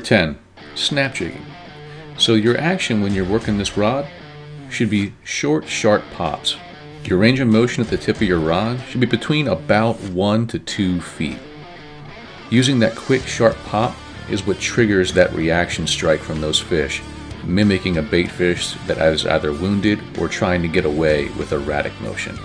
Number 10, snap jigging. So your action when you're working this rod should be short, sharp pops. Your range of motion at the tip of your rod should be between about 1 to 2 feet. Using that quick, sharp pop is what triggers that reaction strike from those fish, mimicking a bait fish that is either wounded or trying to get away with erratic motion.